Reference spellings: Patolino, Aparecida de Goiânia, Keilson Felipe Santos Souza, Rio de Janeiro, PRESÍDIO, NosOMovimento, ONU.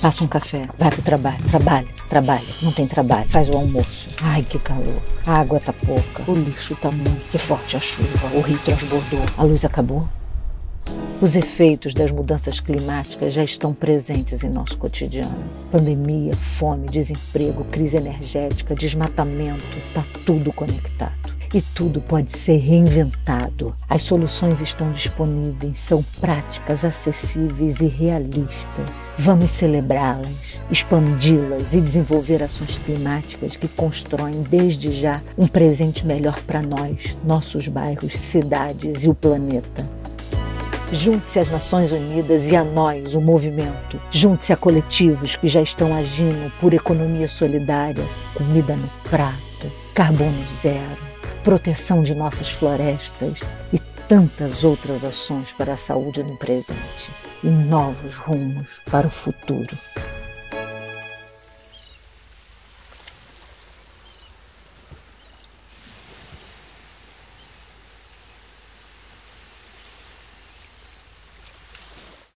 Passa um café, vai pro trabalho, trabalha, não tem trabalho, faz o almoço. Ai, que calor, a água tá pouca, o lixo tá muito, que forte a chuva, o rio transbordou, a luz acabou. Os efeitos das mudanças climáticas já estão presentes em nosso cotidiano. Pandemia, fome, desemprego, crise energética, desmatamento, tá tudo conectado. E tudo pode ser reinventado. As soluções estão disponíveis, são práticas, acessíveis e realistas. Vamos celebrá-las, expandi-las e desenvolver ações climáticas que constroem desde já um presente melhor para nós, nossos bairros, cidades e o planeta. Junte-se às Nações Unidas e a nós, o movimento. Junte-se a coletivos que já estão agindo por economia solidária, comida no prato, carbono zero, proteção de nossas florestas e tantas outras ações para a saúde no presente e novos rumos para o futuro.